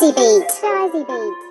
Jyzeeh Beats.